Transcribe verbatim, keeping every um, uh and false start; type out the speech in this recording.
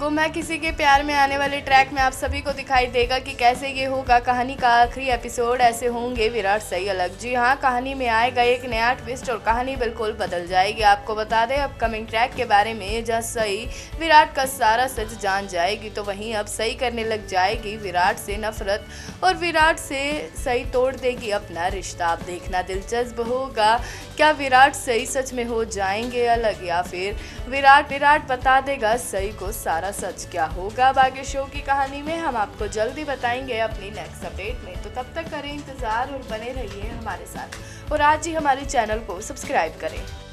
गुम है किसी के प्यार में आने वाले ट्रैक में आप सभी को दिखाई देगा कि कैसे ये होगा कहानी का आखिरी एपिसोड। ऐसे होंगे विराट से ही अलग। जी हाँ, कहानी में आएगा एक नया ट्विस्ट और कहानी बिल्कुल बदल जाएगी। आपको बता दें अपकमिंग ट्रैक के बारे में, जहाँ सई विराट का सारा सच जान जाएगी तो वहीं अब सई करने लग जाएगी विराट से नफरत और विराट से सई तोड़ देगी अपना रिश्ता। आप देखना दिलचस्प होगा क्या विराट सई सच में हो जाएंगे अलग या फिर विराट विराट बता देगा सई को सारा सच। क्या होगा बाकी शो की कहानी में हम आपको जल्दी बताएंगे अपनी नेक्स्ट अपडेट में। तो तब तक करें इंतजार और बने रहिए हमारे साथ और आज ही हमारे चैनल को सब्सक्राइब करें।